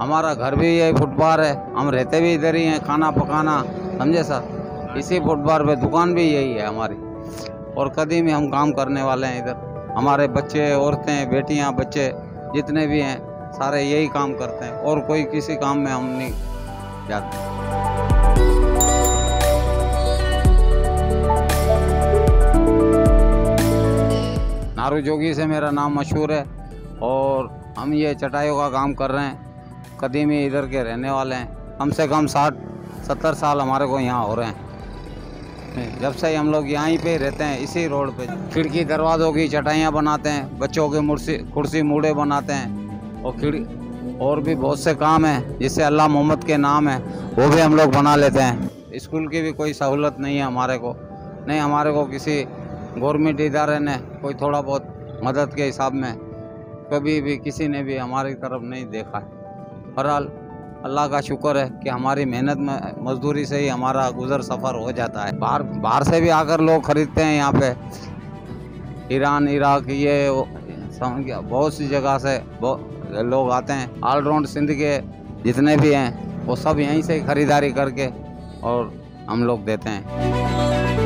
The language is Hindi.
हमारा घर भी यही फुटपाथ है, हम रहते भी इधर ही हैं, खाना पकाना समझे सर इसी फुटपाथ पे, दुकान भी यही है हमारी। और कदीम ही हम काम करने वाले हैं इधर, हमारे बच्चे औरतें बेटियाँ बच्चे जितने भी हैं सारे यही काम करते हैं और कोई किसी काम में हम नहीं जाते। नारू जोगी से मेरा नाम मशहूर है और हम ये चटाइयों का काम कर रहे हैं, कदीमी इधर के रहने वाले हैं। कम से कम 60-70 साल हमारे को यहाँ हो रहे हैं, जब से हम लोग यहाँ पे रहते हैं इसी रोड पे। खिड़की दरवाज़ों की चटाइयाँ बनाते हैं, बच्चों के कुर्सी मूढ़े बनाते हैं और और भी बहुत से काम हैं जिससे अल्लाह मोहम्मद के नाम है, वो भी हम लोग बना लेते हैं। स्कूल की भी कोई सहूलत नहीं है हमारे को, नहीं हमारे को किसी गवर्नमेंट इदारे ने कोई थोड़ा बहुत मदद के हिसाब में कभी भी किसी ने भी हमारी तरफ नहीं देखा है। बहरहाल अल्लाह का शुक्र है कि हमारी मेहनत में मजदूरी से ही हमारा गुजर सफ़र हो जाता है। बाहर से भी आकर लोग ख़रीदते हैं यहाँ पे, ईरान इराक ये बहुत सी जगह से लोग आते हैं। ऑलराउंड सिंध के जितने भी हैं वो सब यहीं से खरीदारी करके और हम लोग देते हैं।